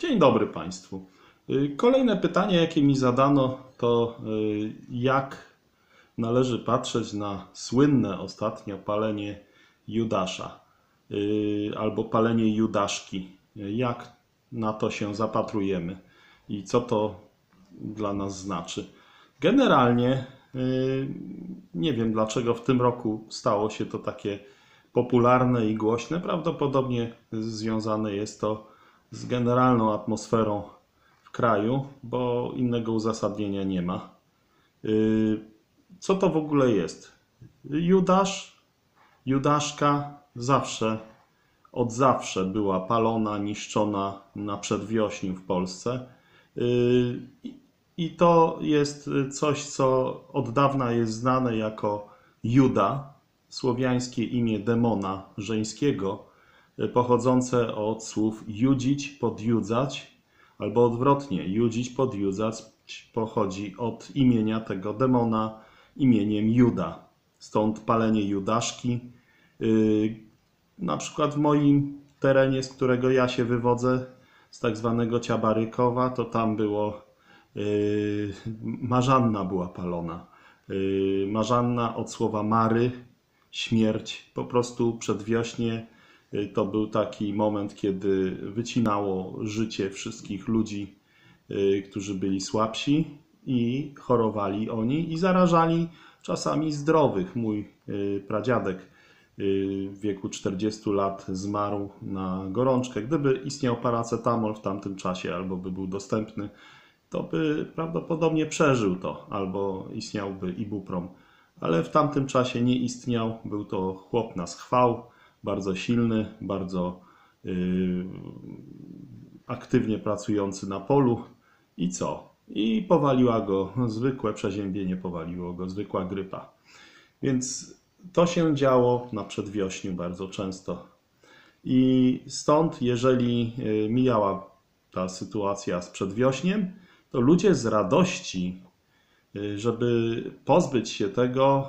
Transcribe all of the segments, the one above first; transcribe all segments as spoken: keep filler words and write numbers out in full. Dzień dobry Państwu. Kolejne pytanie, jakie mi zadano, to jak należy patrzeć na słynne ostatnio palenie Judasza albo palenie Judaszki. Jak na to się zapatrujemy i co to dla nas znaczy. Generalnie nie wiem, dlaczego w tym roku stało się to takie popularne i głośne. Prawdopodobnie związane jest to z generalną atmosferą w kraju, bo innego uzasadnienia nie ma. Co to w ogóle jest? Judasz, Judaszka zawsze, od zawsze była palona, niszczona na przedwiośniu w Polsce. I to jest coś, co od dawna jest znane jako Juda, słowiańskie imię demona żeńskiego, pochodzące od słów judzić, podjudzać, albo odwrotnie, judzić, podjudzać pochodzi od imienia tego demona imieniem Juda. Stąd palenie Judaszki. Na przykład w moim terenie, z którego ja się wywodzę, z tak zwanego Ciabarykowa, to tam było Marzanna była palona. Marzanna od słowa Mary, śmierć, po prostu przedwiośnie. To był taki moment, kiedy wycinało życie wszystkich ludzi, którzy byli słabsi i chorowali oni i zarażali czasami zdrowych. Mój pradziadek w wieku czterdziestu lat zmarł na gorączkę. Gdyby istniał paracetamol w tamtym czasie albo by był dostępny, to by prawdopodobnie przeżył to, albo istniałby ibuprom. Ale w tamtym czasie nie istniał, był to chłop na schwał, bardzo silny, bardzo yy, aktywnie pracujący na polu. I co? I powaliła go zwykłe przeziębienie, powaliło go zwykła grypa. Więc to się działo na przedwiośniu bardzo często. I stąd, jeżeli mijała ta sytuacja z przedwiośniem, to ludzie z radości, żeby pozbyć się tego,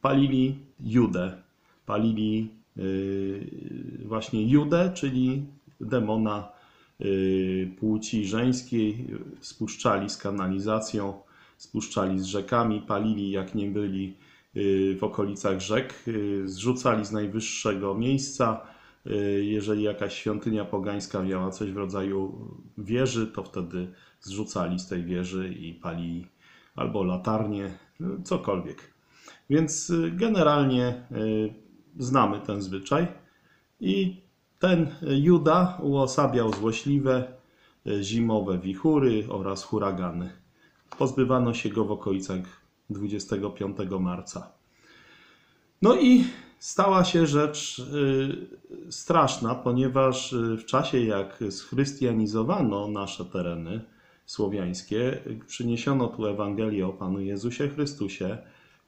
palili Judę. Palili właśnie Judę, czyli demona płci żeńskiej, spuszczali z kanalizacją, spuszczali z rzekami, palili jak nie byli w okolicach rzek, zrzucali z najwyższego miejsca. Jeżeli jakaś świątynia pogańska miała coś w rodzaju wieży, to wtedy zrzucali z tej wieży i palili albo latarnie, cokolwiek. Więc generalnie znamy ten zwyczaj i ten Juda uosabiał złośliwe zimowe wichury oraz huragany. Pozbywano się go w okolicach dwudziestego piątego marca. No i stała się rzecz straszna, ponieważ w czasie, jak schrystianizowano nasze tereny słowiańskie, przyniesiono tu Ewangelię o Panu Jezusie Chrystusie,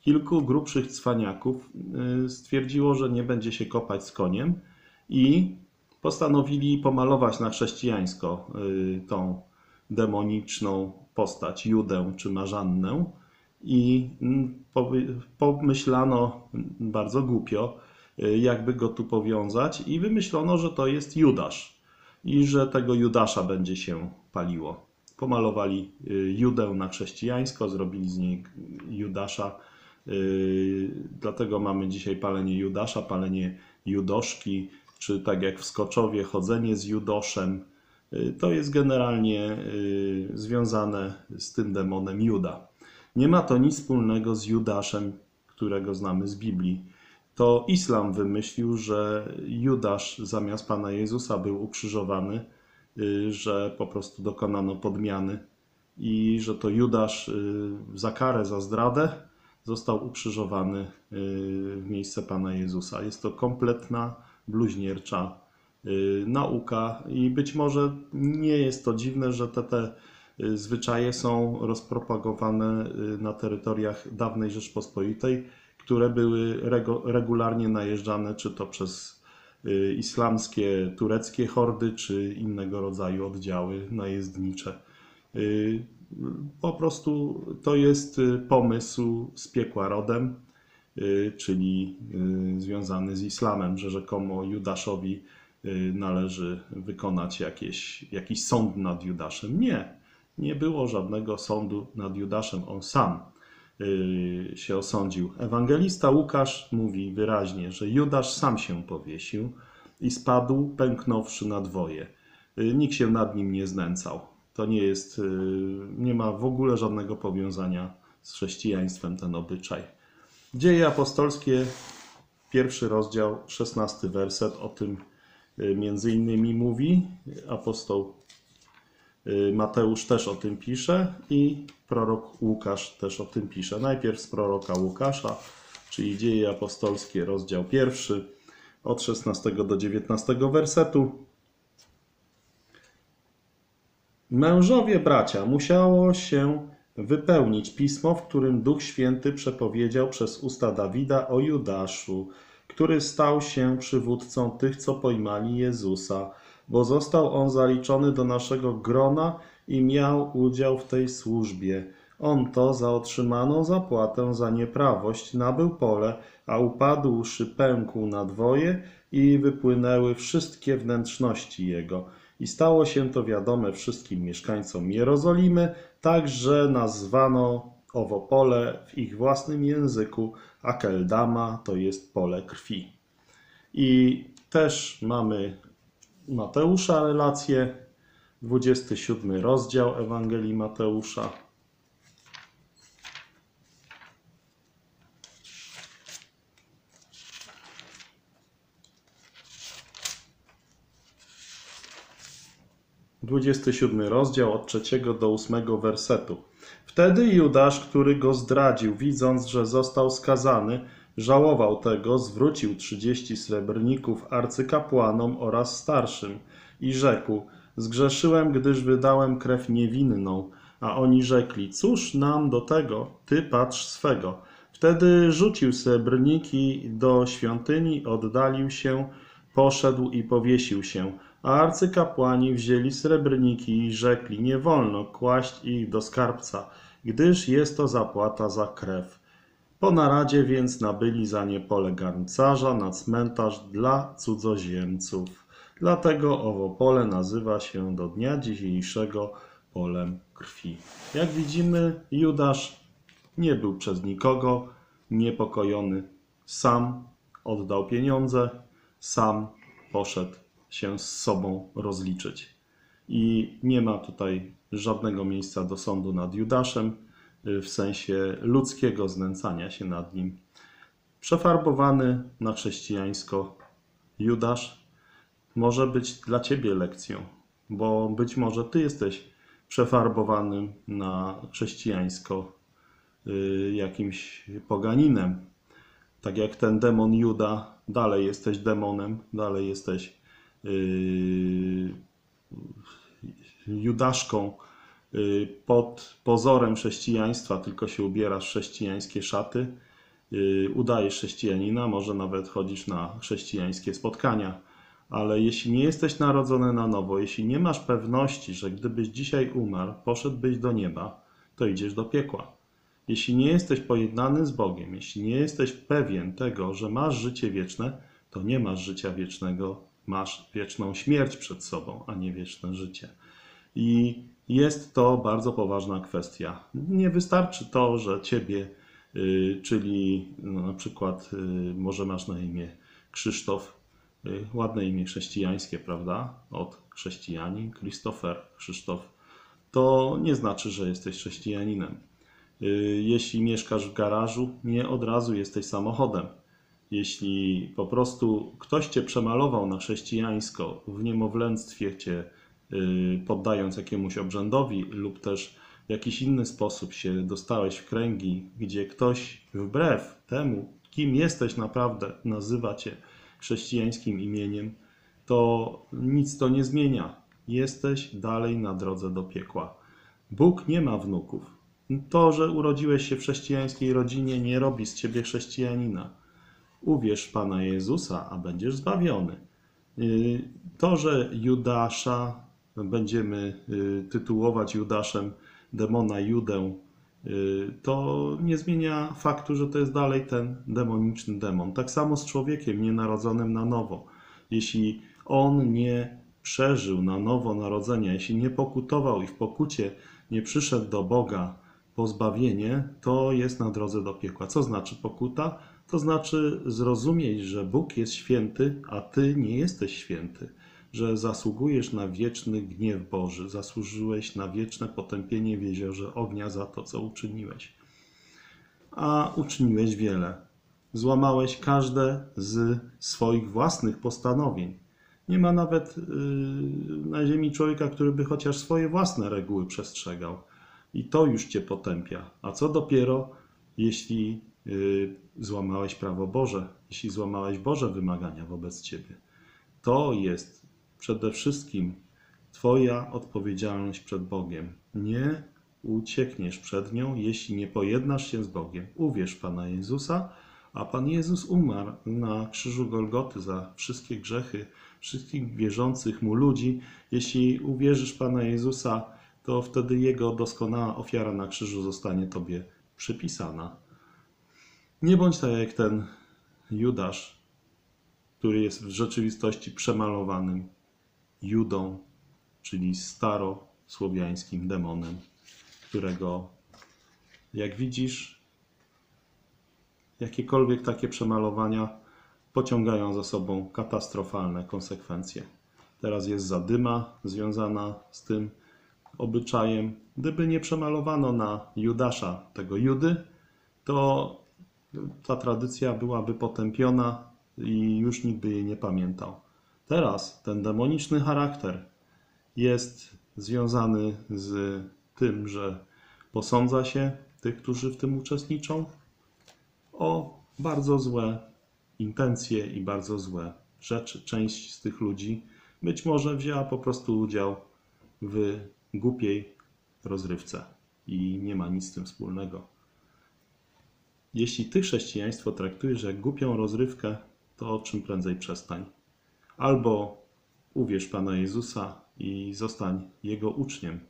kilku grubszych cwaniaków stwierdziło, że nie będzie się kopać z koniem i postanowili pomalować na chrześcijańsko tą demoniczną postać, Judę czy Marzannę. I pomyślano bardzo głupio, jakby go tu powiązać i wymyślono, że to jest Judasz i że tego Judasza będzie się paliło. Pomalowali Judę na chrześcijańsko, zrobili z niej Judasza, dlatego mamy dzisiaj palenie Judasza, palenie Judoszki, czy tak jak w Skoczowie chodzenie z Judoszem. To jest generalnie związane z tym demonem Juda. Nie ma to nic wspólnego z Judaszem, którego znamy z Biblii. To islam wymyślił, że Judasz zamiast Pana Jezusa był ukrzyżowany, że po prostu dokonano podmiany i że to Judasz za karę, za zdradę został ukrzyżowany w miejsce Pana Jezusa. Jest to kompletna, bluźniercza nauka i być może nie jest to dziwne, że te, te zwyczaje są rozpropagowane na terytoriach dawnej Rzeczpospolitej, które były regularnie najeżdżane czy to przez islamskie, tureckie hordy, czy innego rodzaju oddziały najezdnicze. Po prostu to jest pomysł z piekła rodem, czyli związany z islamem, że rzekomo Judaszowi należy wykonać jakieś, jakiś sąd nad Judaszem. Nie, nie było żadnego sądu nad Judaszem. On sam się osądził. Ewangelista Łukasz mówi wyraźnie, że Judasz sam się powiesił i spadł, pęknąwszy na dwoje. Nikt się nad nim nie znęcał. To nie jest, nie ma w ogóle żadnego powiązania z chrześcijaństwem ten obyczaj. Dzieje apostolskie, pierwszy rozdział, szesnasty werset, o tym między innymi mówi. Apostoł Mateusz też o tym pisze i prorok Łukasz też o tym pisze. Najpierw z proroka Łukasza, czyli Dzieje apostolskie, rozdział pierwszy, od szesnastego do dziewiętnastego wersetu. Mężowie bracia, musiało się wypełnić pismo, w którym Duch Święty przepowiedział przez usta Dawida o Judaszu, który stał się przywódcą tych, co pojmali Jezusa, bo został on zaliczony do naszego grona i miał udział w tej służbie. On to za otrzymaną zapłatę za nieprawość nabył pole, a upadłszy pękł na dwoje i wypłynęły wszystkie wnętrzności jego. I stało się to wiadome wszystkim mieszkańcom Jerozolimy, tak że nazwano owo pole w ich własnym języku Akeldama, to jest pole krwi. I też mamy Mateusza relację, dwudziesty siódmy rozdział Ewangelii Mateusza. dwudziesty siódmy rozdział, od trzeciego do ósmego wersetu. Wtedy Judasz, który go zdradził, widząc, że został skazany, żałował tego, zwrócił trzydzieści srebrników arcykapłanom oraz starszym i rzekł: zgrzeszyłem, gdyż wydałem krew niewinną. A oni rzekli: cóż nam do tego, ty patrz swego. Wtedy rzucił srebrniki do świątyni, oddalił się, poszedł i powiesił się. A arcykapłani wzięli srebrniki i rzekli: nie wolno kłaść ich do skarbca, gdyż jest to zapłata za krew. Po naradzie więc nabyli za nie pole garncarza na cmentarz dla cudzoziemców. Dlatego owo pole nazywa się do dnia dzisiejszego polem krwi. Jak widzimy, Judasz nie był przez nikogo niepokojony. Sam oddał pieniądze, sam poszedł się z sobą rozliczyć. I nie ma tutaj żadnego miejsca do sądu nad Judaszem w sensie ludzkiego znęcania się nad nim. Przefarbowany na chrześcijańsko Judasz może być dla ciebie lekcją, bo być może ty jesteś przefarbowanym na chrześcijańsko jakimś poganinem. Tak jak ten demon Juda, dalej jesteś demonem, dalej jesteś judaszką pod pozorem chrześcijaństwa, tylko się ubierasz w chrześcijańskie szaty, udajesz chrześcijanina, może nawet chodzisz na chrześcijańskie spotkania, ale jeśli nie jesteś narodzony na nowo, jeśli nie masz pewności, że gdybyś dzisiaj umarł, poszedłbyś do nieba, to idziesz do piekła. Jeśli nie jesteś pojednany z Bogiem, jeśli nie jesteś pewien tego, że masz życie wieczne, to nie masz życia wiecznego. Masz wieczną śmierć przed sobą, a nie wieczne życie. I jest to bardzo poważna kwestia. Nie wystarczy to, że ciebie, czyli na przykład może masz na imię Krzysztof, ładne imię chrześcijańskie, prawda? Od chrześcijanin, Christopher, Krzysztof. To nie znaczy, że jesteś chrześcijaninem. Jeśli mieszkasz w garażu, nie od razu jesteś samochodem. Jeśli po prostu ktoś cię przemalował na chrześcijańsko, w niemowlęctwie cię poddając jakiemuś obrzędowi lub też w jakiś inny sposób się dostałeś w kręgi, gdzie ktoś wbrew temu, kim jesteś naprawdę, nazywa cię chrześcijańskim imieniem, to nic to nie zmienia. Jesteś dalej na drodze do piekła. Bóg nie ma wnuków. To, że urodziłeś się w chrześcijańskiej rodzinie, nie robi z ciebie chrześcijanina. Uwierz w Pana Jezusa, a będziesz zbawiony. To, że Judasza będziemy tytułować Judaszem, demona Judę, to nie zmienia faktu, że to jest dalej ten demoniczny demon. Tak samo z człowiekiem nienarodzonym na nowo. Jeśli on nie przeżył na nowo narodzenia, jeśli nie pokutował i w pokucie nie przyszedł do Boga po zbawienie, to jest na drodze do piekła. Co znaczy pokuta? To znaczy zrozumieć, że Bóg jest święty, a ty nie jesteś święty, że zasługujesz na wieczny gniew Boży, zasłużyłeś na wieczne potępienie w jeziorze ognia za to, co uczyniłeś. A uczyniłeś wiele. Złamałeś każde z swoich własnych postanowień. Nie ma nawet yy, na ziemi człowieka, który by chociaż swoje własne reguły przestrzegał. I to już cię potępia. A co dopiero, jeśli yy, złamałeś prawo Boże, jeśli złamałeś Boże wymagania wobec ciebie. To jest przede wszystkim twoja odpowiedzialność przed Bogiem. Nie uciekniesz przed nią, jeśli nie pojednasz się z Bogiem. Uwierz w Pana Jezusa, a Pan Jezus umarł na krzyżu Golgoty za wszystkie grzechy wszystkich wierzących Mu ludzi. Jeśli uwierzysz w Pana Jezusa, to wtedy Jego doskonała ofiara na krzyżu zostanie tobie przypisana. Nie bądź tak jak ten Judasz, który jest w rzeczywistości przemalowanym Judą, czyli starosłowiańskim demonem, którego, jak widzisz, jakiekolwiek takie przemalowania pociągają za sobą katastrofalne konsekwencje. Teraz jest zadyma związana z tym obyczajem. Gdyby nie przemalowano na Judasza tego Judy, to ta tradycja byłaby potępiona i już nikt by jej nie pamiętał. Teraz ten demoniczny charakter jest związany z tym, że posądza się tych, którzy w tym uczestniczą, o bardzo złe intencje i bardzo złe rzeczy. Część z tych ludzi być może wzięła po prostu udział w głupiej rozrywce i nie ma nic z tym wspólnego. Jeśli ty chrześcijaństwo traktujesz jak głupią rozrywkę, to czym prędzej przestań. Albo uwierz Pana Jezusa i zostań Jego uczniem.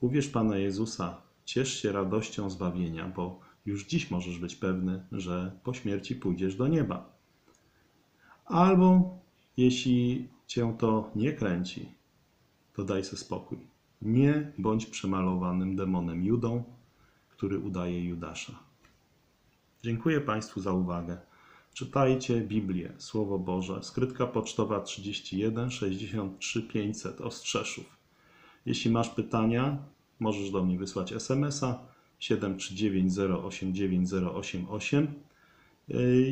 Uwierz Pana Jezusa, ciesz się radością zbawienia, bo już dziś możesz być pewny, że po śmierci pójdziesz do nieba. Albo jeśli cię to nie kręci, to daj sobie spokój. Nie bądź przemalowanym demonem Judą, który udaje Judasza. Dziękuję Państwu za uwagę. Czytajcie Biblię, Słowo Boże, skrytka pocztowa trzydzieści jeden sześćdziesiąt trzy pięćset Ostrzeszów. Jeśli masz pytania, możesz do mnie wysłać esemesa siedem trzy dziewięć zero osiem dziewięć zero osiem osiem.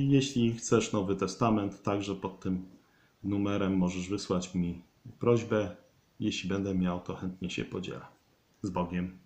Jeśli chcesz Nowy Testament, także pod tym numerem możesz wysłać mi prośbę. Jeśli będę miał, to chętnie się podzielę. Z Bogiem.